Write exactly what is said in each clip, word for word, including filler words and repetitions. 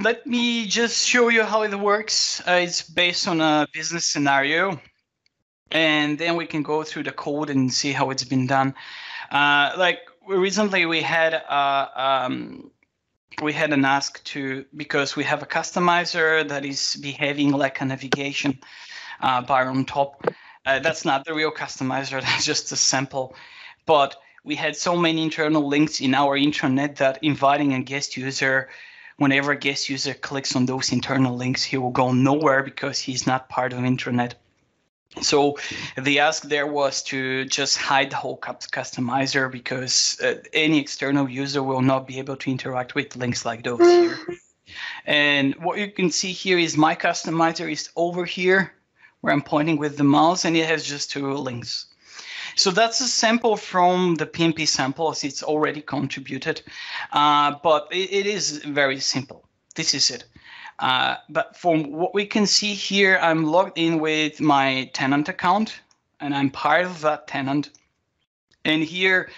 Let me just show you how it works. Uh, it's based on a business scenario, and then we can go through the code and see how it's been done. Uh, like recently, we had uh, um, we had an ask to, because we have a customizer that is behaving like a navigation uh, bar on top. Uh, that's not the real customizer. That's just a sample, but we had so many internal links in our intranet that inviting a guest user, whenever a guest user clicks on those internal links, he will go nowhere because he's not part of intranet. So the ask there was to just hide the whole customizer because uh, any external user will not be able to interact with links like those here. And what you can see here is my customizer is over here where I'm pointing with the mouse, and it has just two links. So that's a sample from the P N P samples. It's already contributed, uh, but it, it is very simple. This is it. Uh, but from what we can see here, I'm logged in with my tenant account, and I'm part of that tenant. And here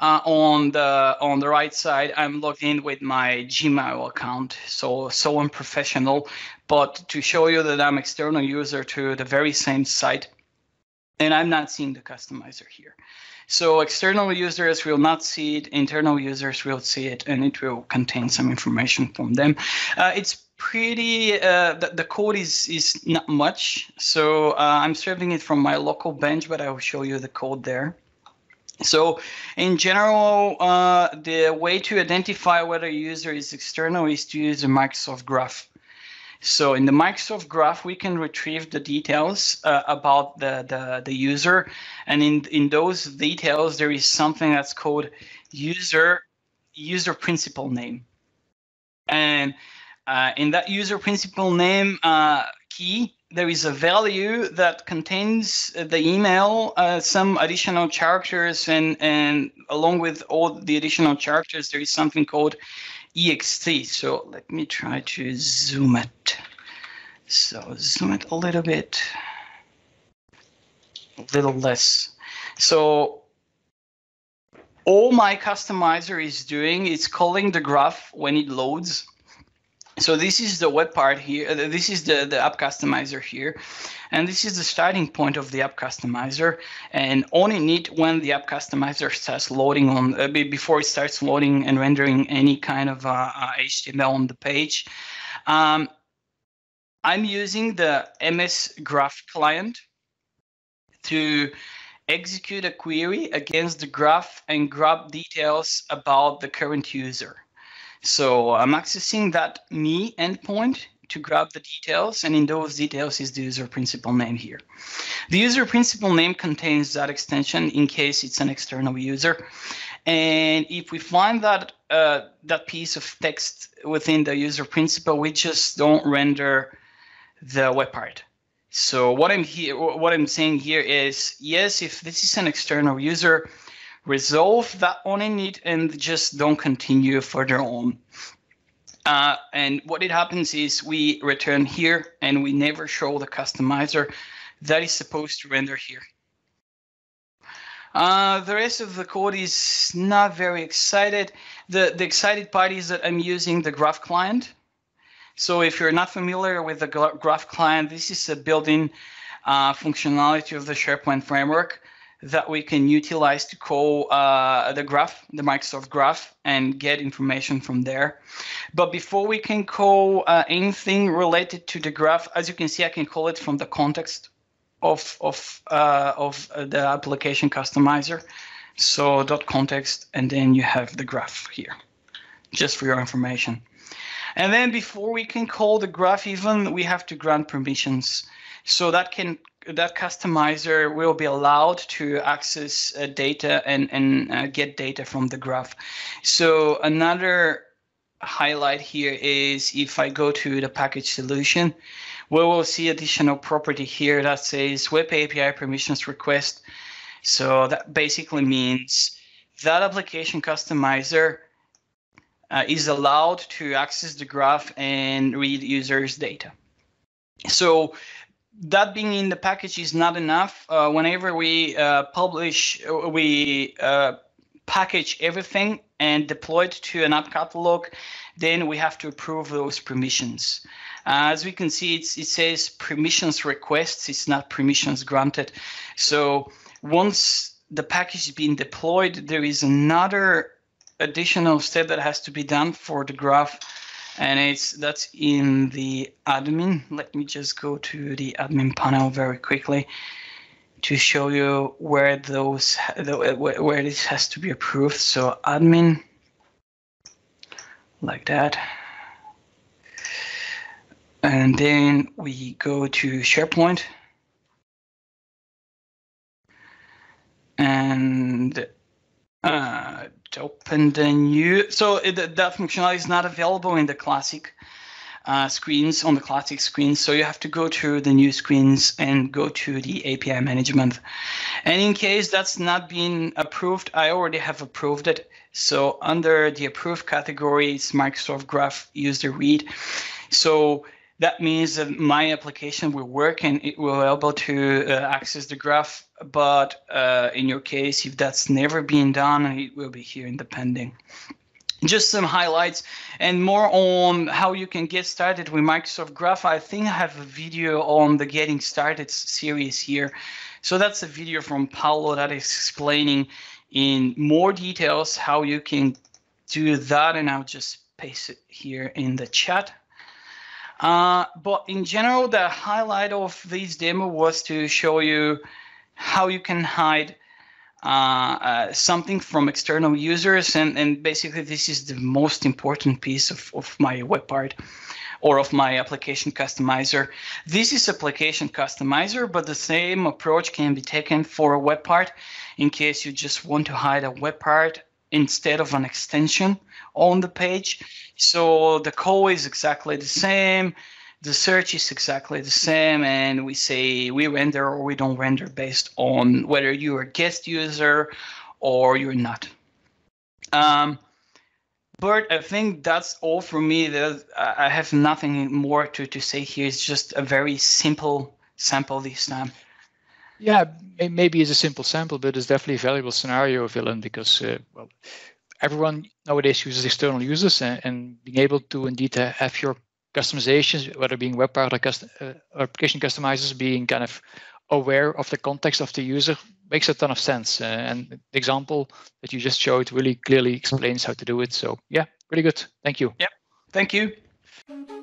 uh, on the on the right side, I'm logged in with my Gmail account. So so unprofessional, but to show you that I'm external user to the very same site. And I'm not seeing the customizer here. So external users will not see it, internal users will see it, and it will contain some information from them. Uh, it's pretty, uh, the, the code is, is not much. So uh, I'm serving it from my local bench, but I will show you the code there. So in general, uh, the way to identify whether a user is external is to use a Microsoft Graph. So in the Microsoft Graph, we can retrieve the details uh, about the, the, the user. And in, in those details, there is something that's called user, user principal name. And uh, in that user principal name uh, key, there is a value that contains the email, uh, some additional characters, and, and along with all the additional characters, there is something called E X T. So let me try to zoom it. So zoom it a little bit, a little less. So all my customizer is doing is calling the graph when it loads. So this is the web part here. This is the, the app customizer here. And this is the starting point of the app customizer. And only need when the app customizer starts loading on, uh, before it starts loading and rendering any kind of uh, uh, H T M L on the page. Um, I'm using the M S Graph Client to execute a query against the graph and grab details about the current user. So I'm accessing that me endpoint to grab the details, and in those details is the user principal name here. The user principal name contains that extension in case it's an external user. And if we find that uh, that piece of text within the user principal, we just don't render the web part. So what I'm here, what I'm saying here is, yes, if this is an external user, resolve that on init and just don't continue further on. Uh, and what it happens is we return here and we never show the customizer that is supposed to render here. Uh, the rest of the code is not very excited. The, the excited part is that I'm using the Graph Client. So if you're not familiar with the Graph Client, this is a built-in uh, functionality of the SharePoint framework that we can utilize to call uh, the graph, the Microsoft Graph, and get information from there. But before we can call uh, anything related to the graph, as you can see, I can call it from the context of of uh, of the application customizer. So dot context, and then you have the graph here, just for your information. And then before we can call the graph, even we have to grant permissions, so that can. That customizer will be allowed to access uh, data and, and uh, get data from the graph. So another highlight here is if I go to the package solution, we will see additional property here that says Web A P I permissions request. So that basically means that application customizer uh, is allowed to access the graph and read users' data. So that being in the package is not enough. Uh, whenever we uh, publish, we uh, package everything and deploy it to an app catalog, then we have to approve those permissions. Uh, as we can see, it's, it says permissions requests, it's not permissions granted. So once the package is being deployed, there is another additional step that has to be done for the graph, and it's that's in the admin. Let me just go to the admin panel very quickly to show you where those where this has to be approved. So admin, like that, and then we go to SharePoint, and uh, to open the new. So it, that functionality is not available in the classic uh, screens, on the classic screens. So you have to go to the new screens and go to the A P I management. And in case that's not been approved, I already have approved it. So under the approved category, it's Microsoft Graph User Read. So that means that my application will work and it will be able to uh, access the graph. But uh, in your case, if that's never been done, it will be here in the pending. Just some highlights and more on how you can get started with Microsoft Graph. I think I have a video on the Getting Started series here. So that's a video from Paolo that is explaining in more details how you can do that. And I'll just paste it here in the chat. Uh, but in general, the highlight of this demo was to show you how you can hide uh, uh, something from external users. And, and basically, this is the most important piece of, of my web part or of my application customizer. This is application customizer, but the same approach can be taken for a web part in case you just want to hide a web part instead of an extension on the page. So the call is exactly the same, the search is exactly the same, and we say we render or we don't render based on whether you're a guest user or you're not. Um, but I think that's all from me. There's, I have nothing more to, to say here. It's just a very simple sample this time. Yeah, it maybe it's a simple sample, but it's definitely a valuable scenario, Velin, because uh, well, everyone nowadays uses external users, and, and being able to indeed have your customizations, whether being web part or custom, uh, application customizers, being kind of aware of the context of the user makes a ton of sense. Uh, and the example that you just showed really clearly explains how to do it. So yeah, really good. Thank you. Yeah, thank you.